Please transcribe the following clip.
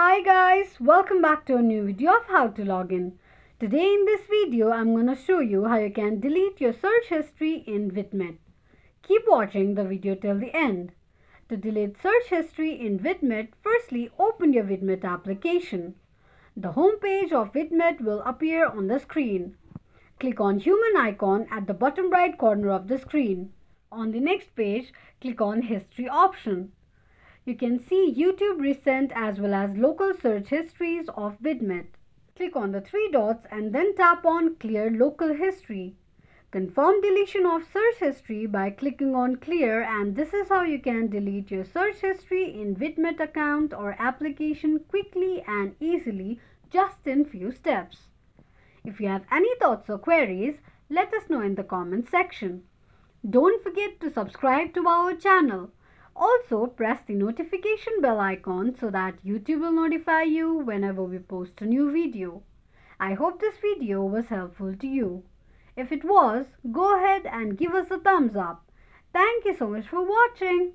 Hi guys, welcome back to a new video of how to log in. Today in this video, I'm going to show you how you can delete your search history in Vidmate. Keep watching the video till the end. To delete search history in Vidmate, firstly open your Vidmate application. The home page of Vidmate will appear on the screen. Click on human icon at the bottom right corner of the screen. On the next page, click on history option. You can see YouTube recent as well as local search histories of Vidmate. Click on the three dots and then tap on Clear Local History. Confirm deletion of search history by clicking on Clear, and this is how you can delete your search history in Vidmate account or application quickly and easily, just in few steps. If you have any thoughts or queries, let us know in the comment section. Don't forget to subscribe to our channel. Also, press the notification bell icon so that YouTube will notify you whenever we post a new video. I hope this video was helpful to you. If it was, go ahead and give us a thumbs up. Thank you so much for watching.